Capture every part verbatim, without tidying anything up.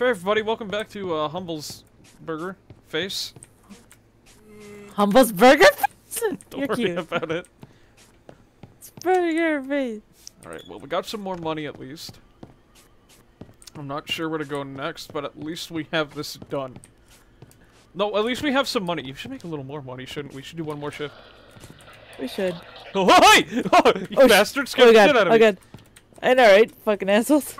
Hey everybody, welcome back to uh, Humble's Burger Face. Humble's Burger Face? Don't You're worry cute. about it. It's Burger Face. Alright, well we got some more money at least. I'm not sure where to go next, but at least we have this done. No, at least we have some money. You should make a little more money, shouldn't we? We should do one more shift. We should. Oh, hi! Oh, you oh, bastard scared oh, the shit out of oh, me. Oh god. I know, right? Fucking assholes.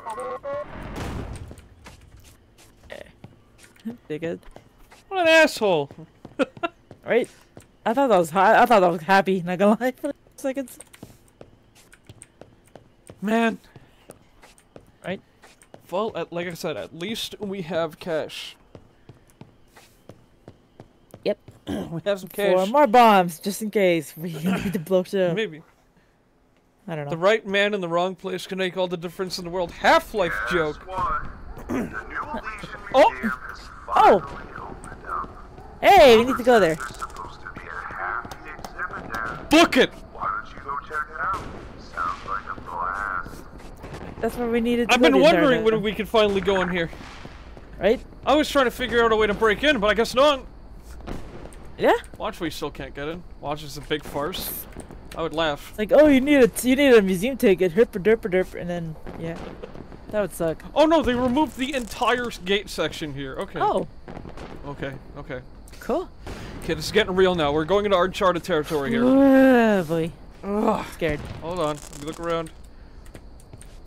Dickhead. What an asshole! Right? I thought that was hot. I thought that was happy. Not gonna lie for like seconds. Man. Right? Well, at, like I said, at least we have cash. Yep. We have some cash. Four more bombs, just in case we need to blow shit up. Maybe. I don't know. The right man in the wrong place can make all the difference in the world. Half-Life joke. Oh. Oh! Hey, we need to go there. Book it! That's where we needed to I've go been wondering when we could finally go in here. Right? I was trying to figure out a way to break in, but I guess not. Yeah? Watch, we still can't get in. Watch, it's a big farce. I would laugh. Like, oh, you need a, you need a museum ticket. Herper derper derp, and then, yeah. That would suck. Oh no, they removed the entire gate section here. Okay. Oh. Okay, okay. Cool. Okay, this is getting real now. We're going into uncharted territory here. Oh boy. Ugh. I'm scared. Hold on. Let me look around.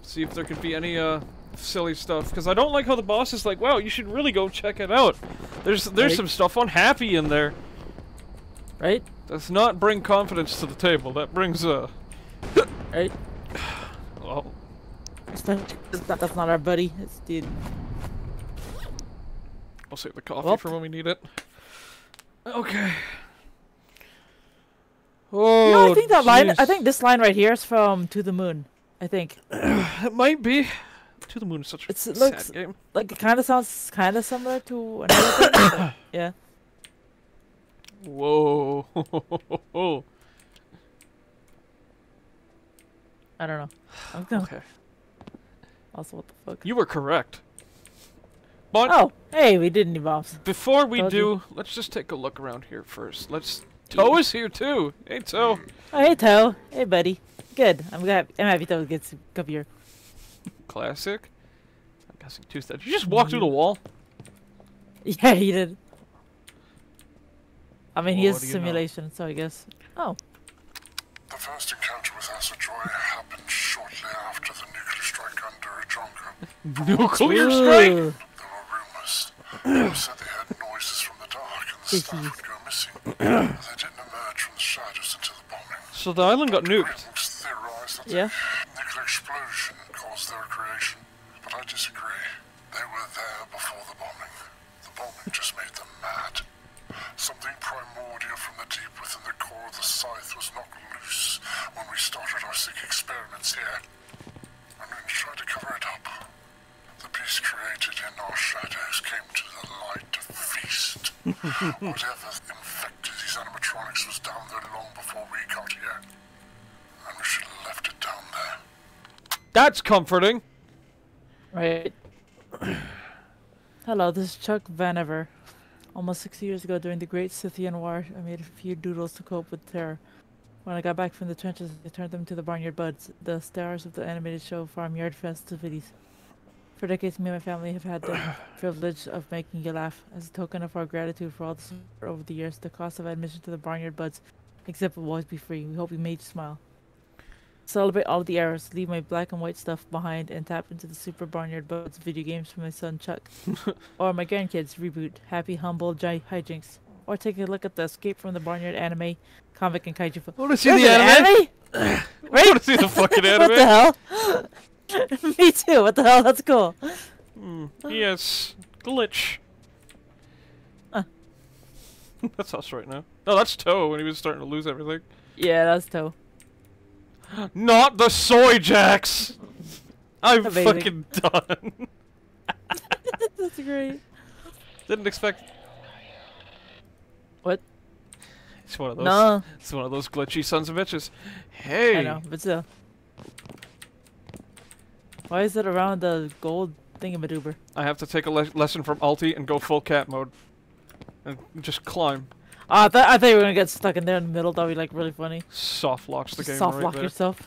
See if there could be any uh silly stuff. Because I don't like how the boss is like, wow, you should really go check it out. There's there's right? some stuff unhappy in there. Right? Does not bring confidence to the table. That brings uh Right. Oh. It's not, it's not, that's not our buddy. It's dude. I'll save the coffee well. for when we need it. Okay. Oh. You know, I think that geez. line. I think this line right here is from "To the Moon." I think. It might be. "To the Moon" is such it's, a it looks, sad game. Like it kind of sounds kind of similar to another thing. But, yeah. Whoa. I don't know. I'm gonna okay. Also, what the fuck? You were correct. But oh, hey, we didn't evolve. Before we Told do, you. let's just take a look around here first. Let's. Toe is here too. Hey, Toe. Oh, hey, Toe. Hey, buddy. Good. I'm glad. I'm happy Toe gets to come here. Classic. I'm guessing two steps. Did you just walk mm-hmm. through the wall? Yeah, he did. I mean, well, he is simulation, know? so I guess. Oh. The first encounter with Assajoy happened shortly after the nuclear strike under Jonka. Nuclear strike? There were rumors. People said they heard noises from the dark and the staff would go missing. They didn't emerge from the shadows until the bombing. So the island got nuked. Theorized that yeah. the nuclear explosion caused their creation, but I disagree. They were there before the bombing. The bombing just made them mad. Something primordial from the deep within the core of the scythe was knocked loose when we started our sick experiments here. And we tried to cover it up. The peace created in our shadows came to the light to feast. Whatever infected these animatronics was down there long before we got here. And we should have left it down there. That's comforting. Right. Hello, this is Chuck Vannever. Almost six years ago, during the Great Scythian War, I made a few doodles to cope with terror. When I got back from the trenches, I turned them to the Barnyard Buds, the stars of the animated show Farmyard Festivities. For decades, me and my family have had the privilege of making you laugh. As a token of our gratitude for all the support over the years, the cost of admission to the Barnyard Buds, except will always be free. We hope we made you smile. Celebrate all the errors, leave my black and white stuff behind, and tap into the Super Barnyard Buds video games for my son Chuck. Or my grandkids reboot, Happy Humble Gi Hijinks. Or take a look at the Escape from the Barnyard anime, comic, and kaiju. I want to see There's the anime! anime? Right? I want to see the fucking anime! What the hell? Me too, what the hell? That's cool. Mm, yes. Glitch. Uh. That's us right now. No, that's Toe when he was starting to lose everything. Yeah, that's Toe. Not the soy jacks! I'm Amazing. fucking done. That's great. Didn't expect. What? It's one of those. No. It's one of those glitchy sons of bitches. Hey. I know, but still. Why is it around the gold thingamadoober. I have to take a le lesson from Alti and go full cat mode. And just climb. Uh, th I thought you were gonna get stuck in there in the middle. That would be like really funny. Soft locks the just game. Soft right lock there. yourself.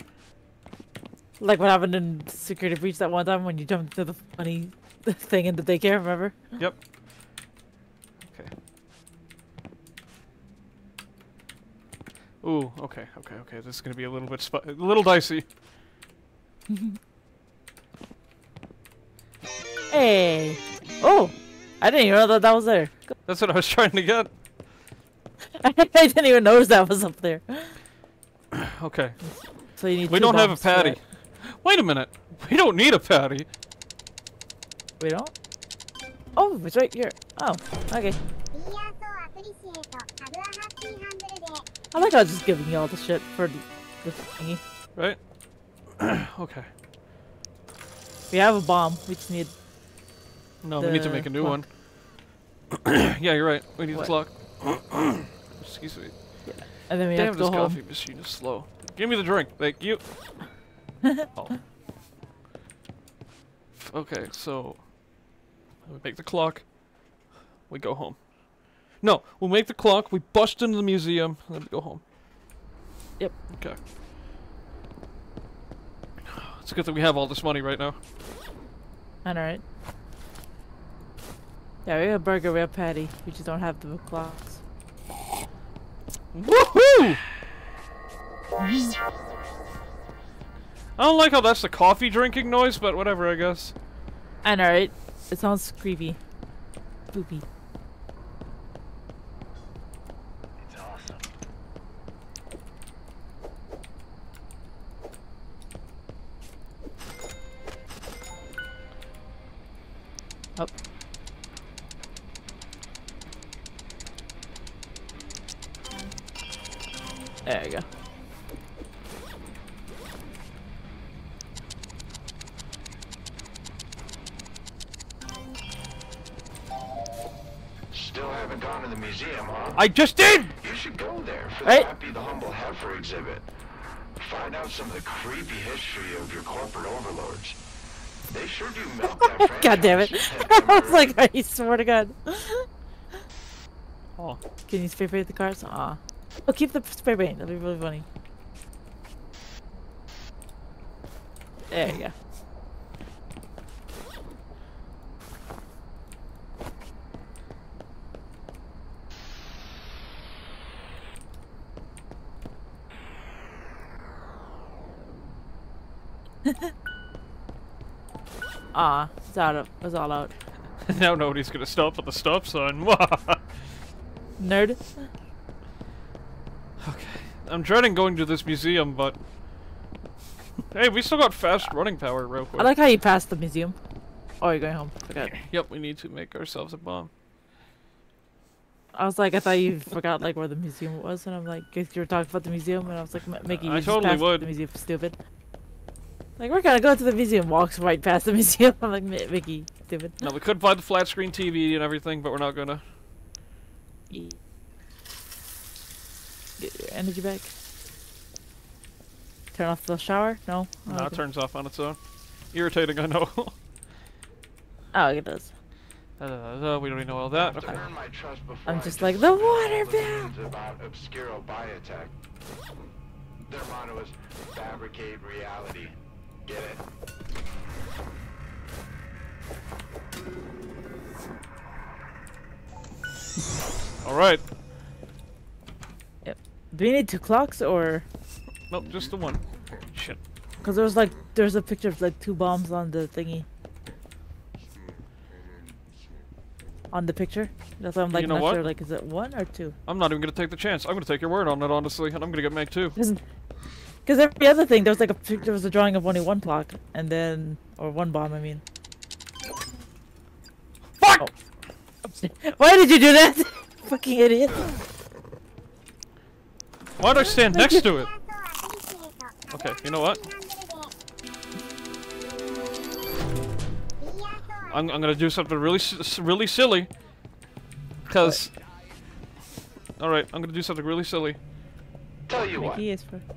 Like what happened in Security Breach that one time when you jumped to the funny thing in the daycare, remember? Yep. Okay. Ooh, okay, okay, okay. This is gonna be a little bit sp a little dicey. Hey! Oh! I didn't even know that that was there. That's what I was trying to get. I didn't even notice that was up there. Okay. So you need we don't have a patty. Wait a minute. We don't need a patty. We don't? Oh, it's right here. Oh, okay. I like how just giving you all the shit for the thingy. Right? Okay. We have a bomb. We just need... No, we need to make a new clock. one. Yeah, you're right. We need what? a clock. Excuse me. Yeah. And then we Damn, have to go this home. coffee machine is slow. Give me the drink. Thank you. Oh. Okay, so... We make the clock. We go home. No, we'll make the clock, we bust into the museum, and then we go home. Yep. Okay. It's good that we have all this money right now. I know, right? Yeah, we have a burger, we have patty. We just don't have the clocks. Woohoo! I don't like how that's the coffee drinking noise, but whatever, I guess. I know, right? It sounds creepy. Boopy. It's awesome. Oh. There we go. Still haven't gone to the museum, huh? I just did! You should go there for right? the Happy the Humble Heifer exhibit. Find out some of the creepy history of your corporate overlords. They sure do milk that franchise. God damn it. I was like, I swear to God. Oh. Can you spray paint the cars? Aw. Oh, keep the spray paint. That'd be really funny. There you go. Ah, it's out of. It's all out. Now nobody's gonna stop at the stop sign. Nerd. Okay, I'm dreading going to this museum, but hey, we still got fast running power real quick. I like how you passed the museum. Oh, you're going home. Forgot. Yep, we need to make ourselves a bomb. I was like, I thought you forgot like where the museum was, and I'm like, you were talking about the museum, and I was like, making you I just totally pass would. the museum, stupid. Like, we're gonna go to the museum, walks right past the museum. I'm like, Mickey, stupid. No, we could buy the flat screen T V and everything, but we're not gonna. Yeah. Get your energy back. Turn off the shower? No? Oh, no, okay. It turns off on its own. Irritating, I know. Oh, it does. Uh, uh, we don't even know all that. Okay. I'm just like, the water bill! About Obscuro Biotech. Their motto is, fabricate reality. Get it? Alright. Yep. Do we need two clocks or? Nope, just the one. Shit. Cause there's like, there's a picture of like two bombs on the thingy. On the picture? That's why I'm like, you know not what? sure, like, is it one or two? I'm not even gonna take the chance. I'm gonna take your word on it, honestly, and I'm gonna get made two. Because every other thing, there was like a picture, there was a drawing of only one clock, and then, or one bomb, I mean. Fuck! Oh. Why did you do that? Fucking idiot. Why'd I stand next to it? Okay, you know what? I'm, I'm gonna do something really, really silly. Cause, all right, I'm gonna do something really silly. Tell you what,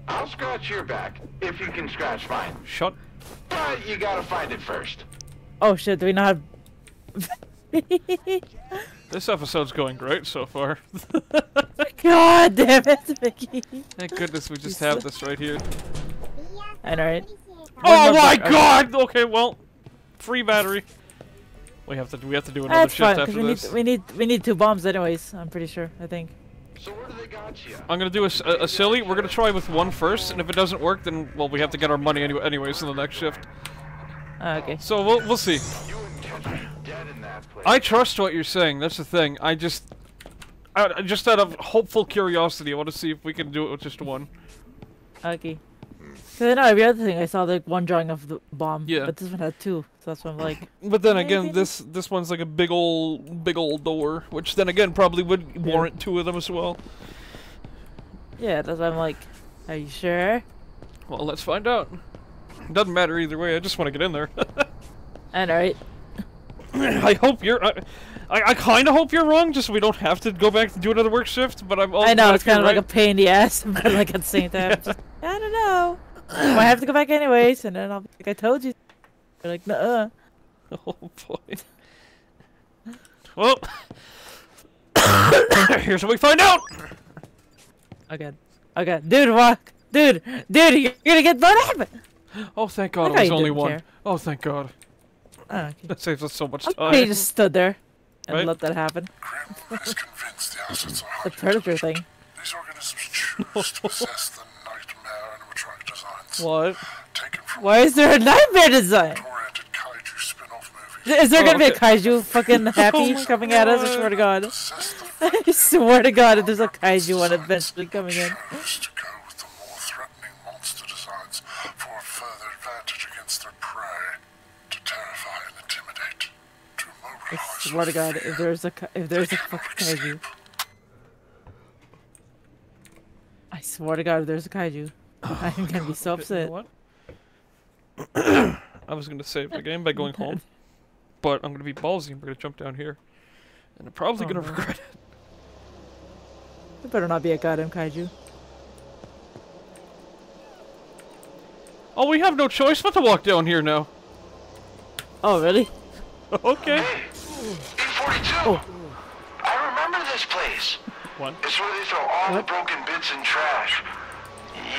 I'll scratch your back if you can scratch mine. Shut. But you gotta find it first. Oh shit, do we not have... This episode's going great so far. God damn it, Mickey. Thank goodness we just have this right here. Alright. Oh my god! Okay, well, free battery. We have to we have to do another shift after this. We need we need two bombs anyways, I'm pretty sure, I think. So where do they got you? I'm gonna do a, a, a silly. We're gonna try with one first, and if it doesn't work, then well, we have to get our money anyway, anyways in the next shift. Uh, okay. So we'll we'll see. I trust what you're saying. That's the thing. I just, I, just out of hopeful curiosity, I want to see if we can do it with just one. Okay. So then every other thing I saw like one drawing of the bomb. Yeah. But this one had two, so that's what I'm like. But then again, this this one's like a big old big old door, which then again probably would yeah. warrant two of them as well. Yeah, that's what I'm like. Are you sure? Well, let's find out. Doesn't matter either way. I just want to get in there. And all right. I hope you're. I, I, I kind of hope you're wrong, just so we don't have to go back and do another work shift. But I'm. I know it's kind of right. Like a pain in the ass, but like at the same time, yeah. just, I don't know. I have to go back anyways, and then I'll be like, I told you. You're like, nuh-uh. Oh boy. Well, here's what we find out. Oh god. Oh god, dude, walk, dude, dude, you're gonna get blown up. Oh thank god, it was only one. Care. Oh thank god. Oh, okay. That saves us so much time. Okay, you just stood there and right? let that happen. The, the predator thing. These organisms choose to possess the nightmare animatronic designs. What? Why is there a nightmare design? Is there oh, gonna okay. be a kaiju fucking happy oh coming god. At us? I swear to god. I swear to god if there's a kaiju one eventually coming in. I swear to god, if there's a if there's a fucking kaiju, I swear to god, if there's a kaiju, oh I'm gonna god. Be so upset. What? I was gonna save the game by going home, but I'm gonna be ballsy and we're gonna jump down here, and I'm probably oh, gonna man. Regret it. There better not be a goddamn kaiju. Oh, we have no choice but to walk down here now. Oh really? Okay. eight forty-two. Oh. I remember this place. What? It's where they throw all what? The broken bits and trash.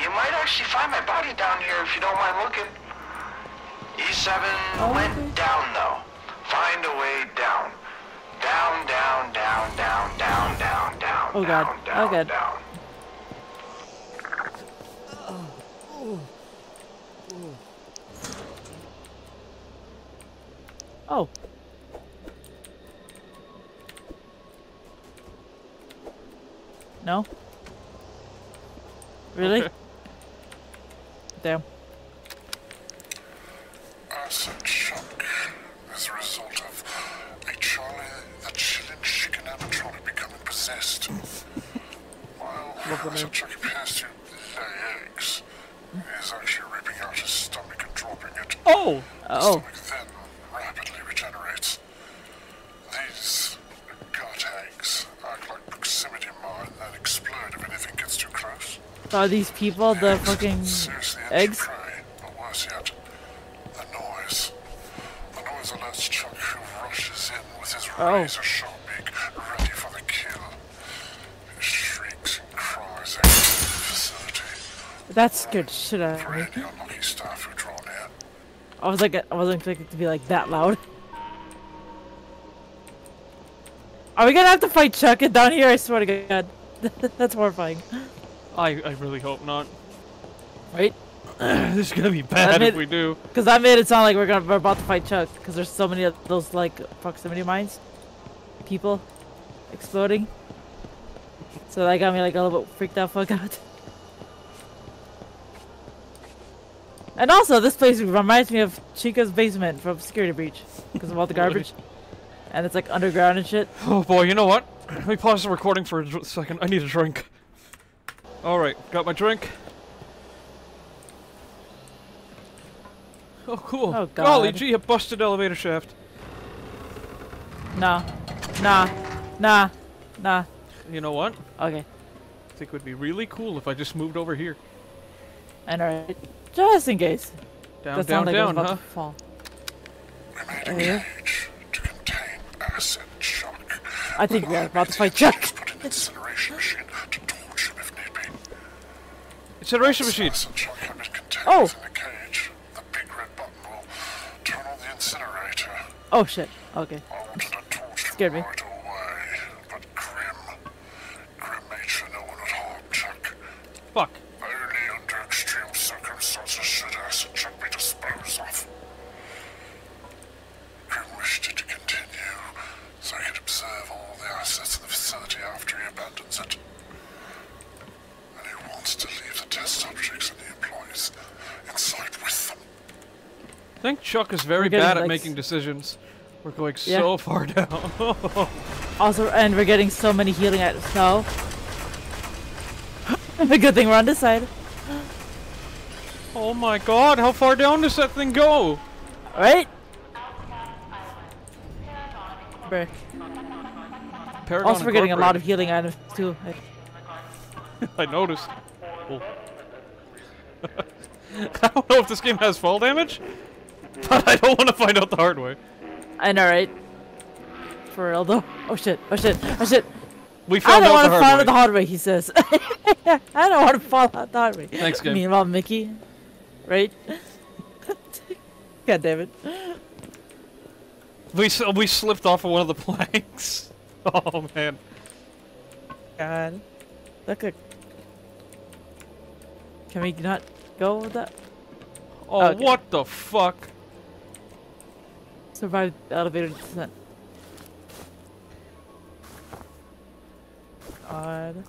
You might actually find my body down here if you don't mind looking. E seven oh, went okay. down though. Find a way down. Down, down, down, down, down, down, down. Oh god. Down, down, oh god. Down. Oh. Oh. Oh. Oh. No? Really? Okay. Damn. Acid shock is a result of a Charlie the Chillin' Chicken animatronic becoming possessed. While as a Chuck appears to lay eggs, he is actually ripping out his stomach and dropping it. Oh! Uh, oh. Are these people the eggs. Fucking seriously, eggs? Prey, but worse yet, the noise. The noise alerts Chuck, who rushes in with his oh. razor sharp beak, ready for the kill. He shrieks and cries out of the facility. That's good shit out of me. For any unlucky staff who draw near. I was like, I wasn't expecting it to be like that loud. Are we gonna have to fight Chuck down here? I swear to God, that's horrifying. I, I really hope not. Right? This is gonna be bad made, if we do. Cause I made it sound like we're gonna we're about to fight Chuck. Cause there's so many of those like proximity mines, people, exploding. So that got me like a little bit freaked out, fuck out. And also, this place reminds me of Chica's basement from Security Breach, cause of all the garbage, and it's like underground and shit. Oh boy, you know what? Let me pause the recording for a second. I need a drink. Alright, got my drink. Oh cool. Oh, God. Golly gee, a busted elevator shaft. Nah. Nah. Nah. Nah. You know what? Okay. I think it would be really cool if I just moved over here. And alright. Just in case. Down, that down, like down, huh? Fall. area. I think we are about to fight Chuck. Incineration machine to torture if need be. Incineration machine. Oh. Oh shit. Okay. Scared me. Fuck. Only under extreme circumstances should acid Chuck be disposed of. Grim wished it to continue, so he could observe all the assets in the facility after he abandons it. And he wants to leave the test subjects and the employees inside with them. I think Chuck is very bad at like making decisions. We're going yeah. so far down. Also, and we're getting so many healing items now. The good thing we're on this side. Oh my god, how far down does that thing go? Alright. Also, we're getting a lot of healing items too. I noticed. Oh. I don't know if this game has fall damage, but I don't want to find out the hard way. I know, right? For real though. Oh shit, oh shit, oh shit. We found I don't want to fall out the hard way, he says. I don't want to fall out the hard way. Thanks, game. Meanwhile, Mickey. Right? God damn it. We, we slipped off of one of the planks. Oh, man. God. Look at... Can we not go with that? Oh, okay. What the fuck? Survived the elevator descent. God.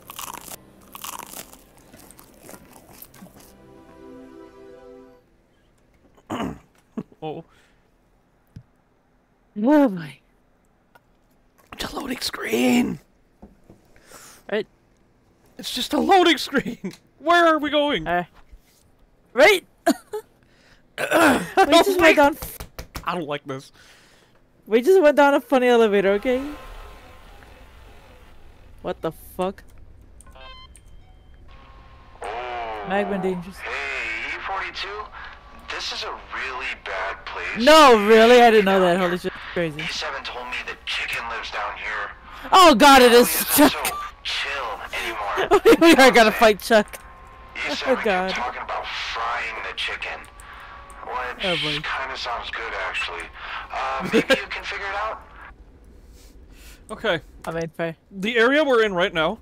Oh. Oh my. It's a loading screen. Right. It's just a loading screen. Where are we going? Uh, right. uh, we no, just wait. went down. I don't like this. We just went down a funny elevator, okay? What the fuck? Magma dangers. Hey, forty-two. This is a really bad place. No, really? I didn't know that. Holy shit. Crazy. E seven told me that chicken lives down here. Oh god, it is Chuck. So chill anymore. We are gonna fight Chuck. E seven oh god. Talking about frying the chicken. Which oh, kind of sounds good, actually. Uh, maybe you can figure it out. Okay. I made pay. The area we're in right now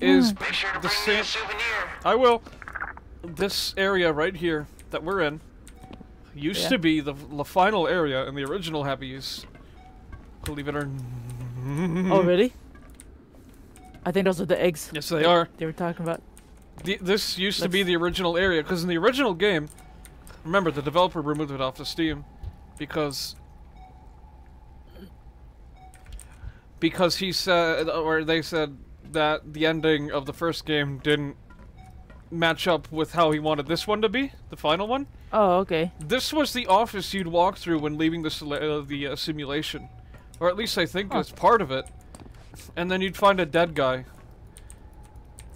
is Make sure to the bring same. Me a souvenir. I will. This area right here that we're in used yeah. to be the, the final area in the original Happy's. Believe it or not. Oh really? I think those are the eggs. Yes, they, they are. They were talking about. The, this used Let's... to be the original area because in the original game, remember the developer removed it off the Steam because. Because he said, or they said, that the ending of the first game didn't match up with how he wanted this one to be, the final one. Oh, okay. This was the office you'd walk through when leaving the, uh, the uh, simulation. Or at least I think that's oh. part of it. And then you'd find a dead guy.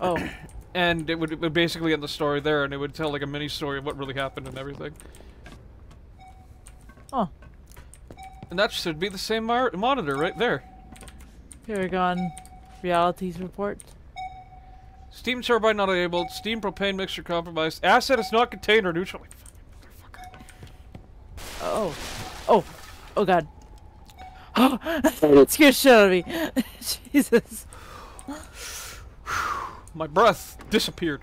Oh. And it would, it would basically end the story there, and it would tell like a mini-story of what really happened and everything. Oh. And that should be the same monitor right there. Paragon realities report. Steam turbine not enabled. Steam propane mixture compromised. Asset is not contained or neutral. Oh, oh, oh god! Oh, it scared shit out of me. Jesus. My breath disappeared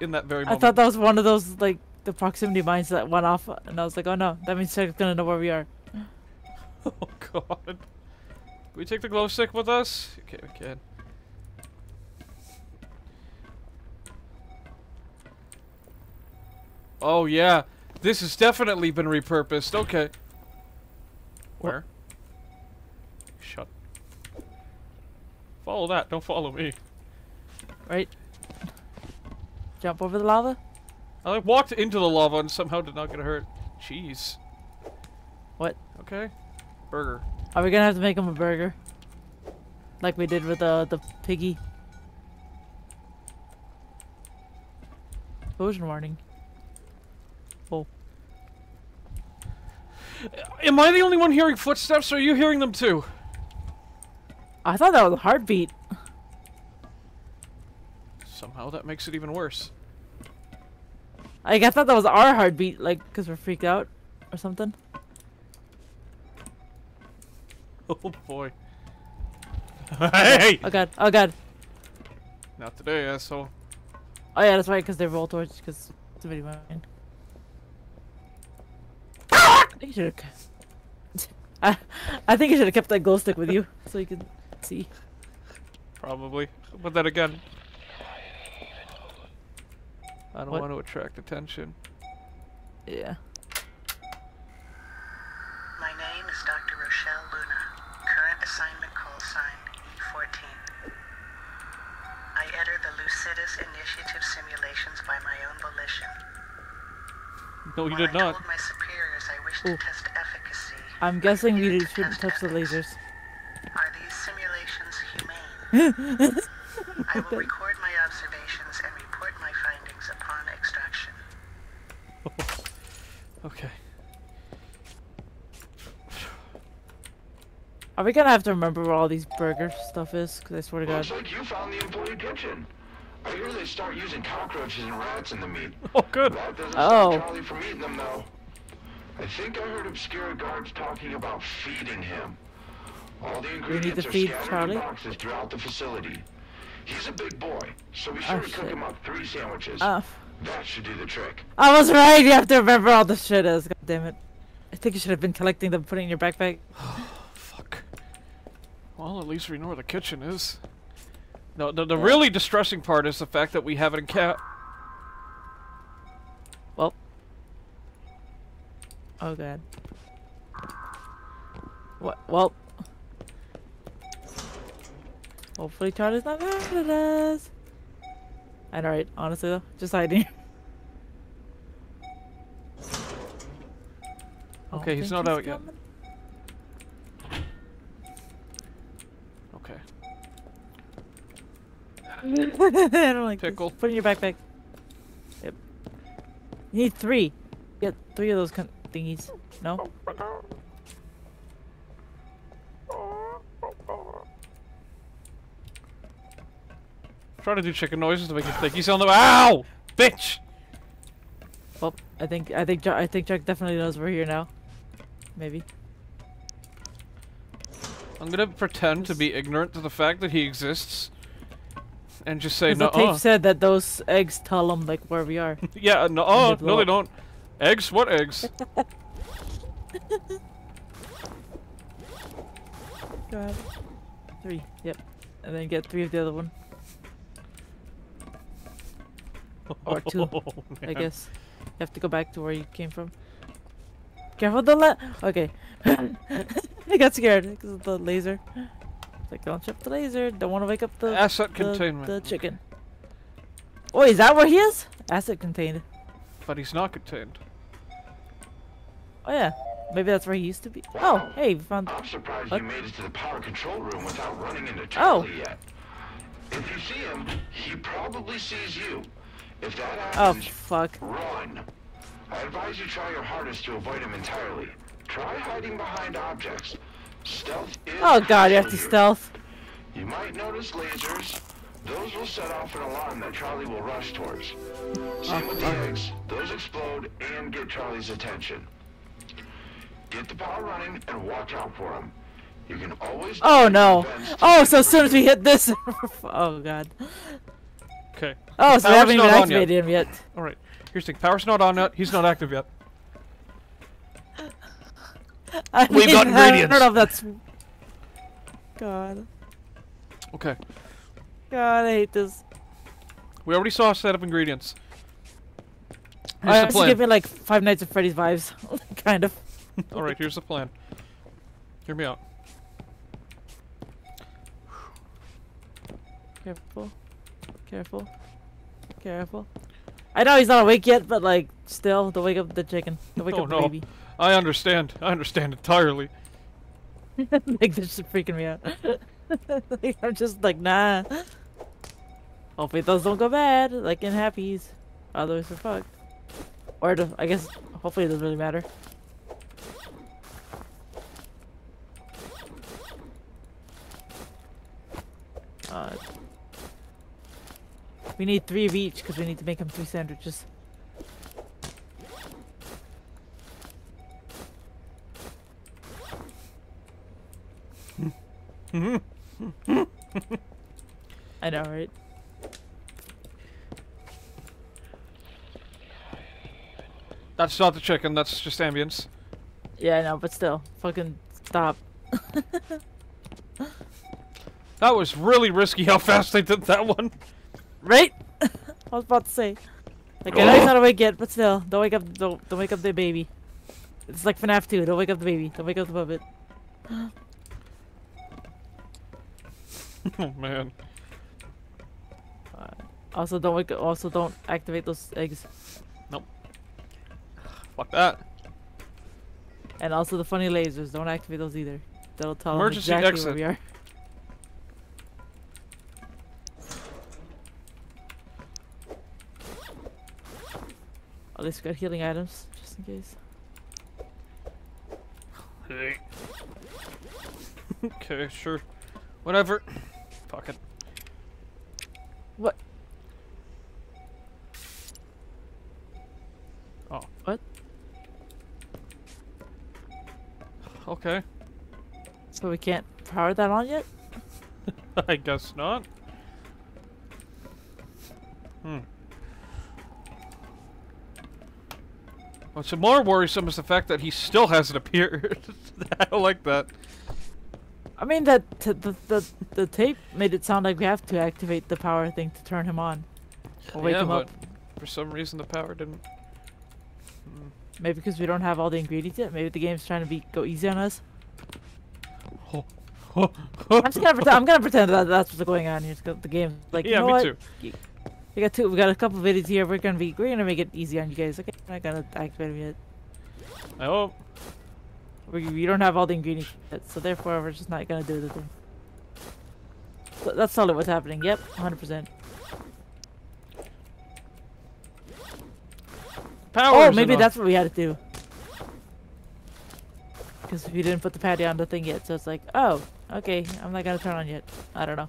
in that very moment. I thought that was one of those like the proximity mines that went off, and I was like, oh no, that means Chuck's gonna know where we are. Oh god. Can we take the glow stick with us? Okay, we can. Oh yeah, this has definitely been repurposed. Okay. Where? Shut. Follow that. Don't follow me. Right. Jump over the lava. I walked into the lava and somehow did not get hurt. Jeez. What? Okay. Burger. Are we gonna have to make him a burger? Like we did with uh, the piggy? Explosion warning. Oh. Am I the only one hearing footsteps, or are you hearing them too? I thought that was a heartbeat. Somehow that makes it even worse. Like, I thought that was our heartbeat, like, because we're freaked out or something. Oh boy. Hey! Oh god, oh god. Not today, asshole. Oh yeah, that's right, because they roll towards, because somebody went in. I think you should have I think you should have kept that glow stick with you, so you could see. Probably. But then again, I don't what? want to attract attention. Yeah. My name is Doctor Rochelle Luna. Current assignment call sign E fourteen. I enter the Lucidus Initiative simulations by my own volition. No, you did not. I told my superiors I wish to test efficacy. I'm guessing we shouldn't touch the lasers. Are these simulations humane? I will record my observations and report my findings upon extraction. Okay. Are we gonna have to remember where all these burger stuff is? Because I swear to God. Looks like you found the employee kitchen. I hear they start using cockroaches and rats in the meat. Oh, good. That doesn't oh. stop Charlie from eating them, though. I think I heard obscure guards talking about feeding him. All the ingredients are feed scattered Charlie? in boxes throughout the facility. He's a big boy, so be sure oh, to shit. cook him up three sandwiches. Oh. That should do the trick. I was right. You have to remember all the shit is. God damn it. I think you should have been collecting them, putting in your backpack. Well, at least we know where the kitchen is. No, the, the really distressing part is the fact that we haven't encountered. Well. Oh god. What? Well. Hopefully, Charlie's not mad at us. And alright, honestly though, just hiding here. Okay, he's not out yet. I don't like Pickle. This. Put in your backpack. Yep. You need three. Get three of those kind of thingies. No? Try to do chicken noises to make you think he's on the. Ow! Bitch! Well, I think I think Jack, I think Jack definitely knows we're here now. Maybe. I'm gonna pretend to be ignorant to the fact that he exists. And just say no. The tape said that those eggs tell them like where we are. Yeah, no, oh, no, they don't. Eggs? What eggs? Grab three. Yep, and then get three of the other one. Or two, oh, I guess. You have to go back to where you came from. Careful the la. Okay. I got scared because of the laser. Like, don't trip the laser. Don't want to wake up the asset the, containment. The chicken. Oh, is that where he is? Asset contained. But he's not contained. Oh yeah, maybe that's where he used to be. Wow. Oh, hey, we found. I'm surprised what? you made it to the power control room without running into Charlie oh. yet. If you see him, he probably sees you. If that happens, oh fuck. Run. I advise you try your hardest to avoid him entirely. Try hiding behind objects. Stealth is oh god, you have to stealth. You might notice lasers. Those will set off an alarm that Charlie will rush towards. Same oh, with the eggs. Those explode and get Charlie's attention. Get the power running and watch out for him. You can always Oh no. Oh, so as soon as we hit this oh god. Okay. Oh, so we haven't even activated yet. him yet. Alright. Here's the thing. Power's not on yet. He's not active yet. I We've mean, got ingredients. I don't know if that's... God. Okay. God, I hate this. We already saw a set of ingredients. Here's I the plan. Give me like Five Nights at Freddy's vibes, kind of. All right, here's the plan. Hear me out. Careful, careful, careful. I know he's not awake yet, but like, still, don't wake up the chicken. Don't wake oh, up the no. baby. I understand. I understand entirely. Like, this is freaking me out. Like, I'm just like, nah. Hopefully those don't go bad, like in Happy's. Otherwise we're fucked. Or, I guess, hopefully it doesn't really matter. God. We need three of each because we need to make them three sandwiches. I know, right? That's not the chicken, that's just ambience. Yeah, I know, but still. Fucking stop. That was really risky how fast they did that one. Right? I was about to say. Like, I know he's not awake yet, but still. Don't wake up, don't, don't wake up the baby. It's like FNAF two. Don't wake up the baby. Don't wake up the puppet. Oh, man. Uh, also, don't wake, also, don't activate those eggs. Nope. Fuck that. And also the funny lasers. Don't activate those either. That'll tell them exactly exit. Where we are. At least we got healing items, just in case. Hey. Okay, sure. Whatever. Fuck it. What? Oh. What? Okay. So we can't power that on yet? I guess not. Hmm. What's more worrisome is the fact that he still hasn't appeared. I don't like that. I mean, that t the, the, the tape made it sound like we have to activate the power thing to turn him on. Or wake yeah, him but up. For some reason the power didn't... Hmm. Maybe because we don't have all the ingredients yet. Maybe the game's trying to be go easy on us. Oh, oh, oh, I'm just gonna pretend. I'm gonna pretend that that's what's going on here. The game, like, yeah, you know me what? Too. We got two. We got a couple of videos here. We're gonna be. We're gonna make it easy on you guys. Okay, I'm not gonna activate them yet. I hope. We, we don't have all the ingredients yet, so therefore we're just not gonna do the thing. So that's solid. What's happening? Yep, one hundred percent. Powers oh, maybe enough. That's what we had to do. Because we didn't put the patty on the thing yet, so it's like, oh, okay, I'm not gonna turn on yet. I don't know.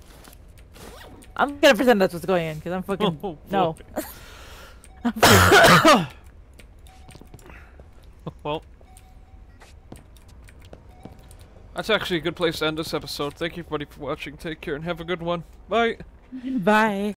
I'm gonna pretend that's what's going in, because I'm fucking... Oh, no. I'm fucking... Well. That's actually a good place to end this episode. Thank you, everybody, for watching. Take care and have a good one. Bye. Bye.